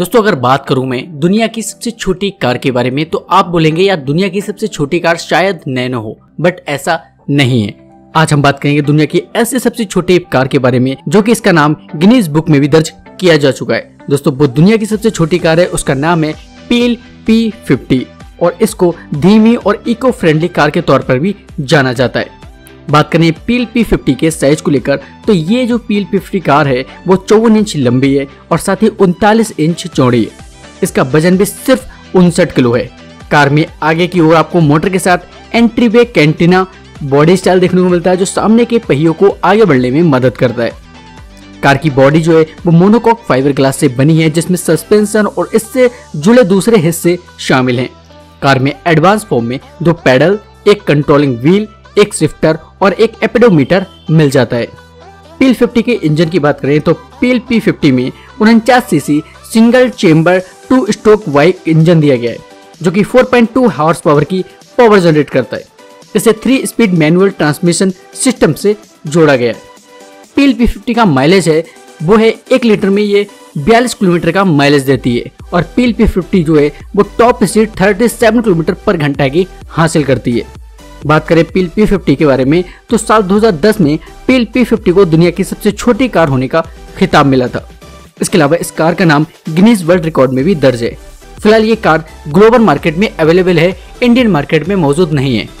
दोस्तों अगर बात करूं मैं दुनिया की सबसे छोटी कार के बारे में, तो आप बोलेंगे यार दुनिया की सबसे छोटी कार शायद नैनो हो, बट ऐसा नहीं है। आज हम बात करेंगे दुनिया की ऐसे सबसे छोटी कार के बारे में जो कि इसका नाम गिनीज बुक में भी दर्ज किया जा चुका है। दोस्तों वो दुनिया की सबसे छोटी कार है, उसका नाम है पील P50 और इसको धीमी और इको फ्रेंडली कार के तौर पर भी जाना जाता है। बात करें पील P50 के साइज को लेकर, तो ये जो पील P50 कार है वो 54 इंच लंबी है और साथ ही 39 इंच चौड़ी है। इसका वजन भी सिर्फ 59 किलो है। कार में आगे की ओर आपको मोटर के साथ एंट्री वे कैंटिना बॉडी स्टाइल देखने को मिलता है जो सामने के पहियों को आगे बढ़ने में मदद करता है। कार की बॉडी जो है वो मोनोकॉक फाइबर ग्लास से बनी है जिसमें सस्पेंशन और इससे जुड़े दूसरे हिस्से शामिल हैं। कार में एडवांस फॉर्म में 2 पैडल, एक कंट्रोलिंग व्हील, एक शिफ्टर और एक एपेडोमीटर मिल जाता है। पील 50 के इंजन की बात करें तो पील P50 में 49cc सिंगल चेम्बर 2 स्ट्रोक वाई इंजन दिया गया है जो कि 4.2 हॉर्स पावर की पावर जनरेट करता है। इसे 3 स्पीड मैनुअल ट्रांसमिशन सिस्टम से जोड़ा गया है। पील P50 का माइलेज है वो है 1 लीटर में ये 42 किलोमीटर का माइलेज देती है और पील P50 जो है वो टॉप स्पीड 37 किलोमीटर पर घंटा की हासिल करती है। बात करें पील P50 के बारे में तो साल 2010 में पील P50 को दुनिया की सबसे छोटी कार होने का खिताब मिला था। इसके अलावा इस कार का नाम गिनीज वर्ल्ड रिकॉर्ड में भी दर्ज है। फिलहाल ये कार ग्लोबल मार्केट में अवेलेबल है, इंडियन मार्केट में मौजूद नहीं है।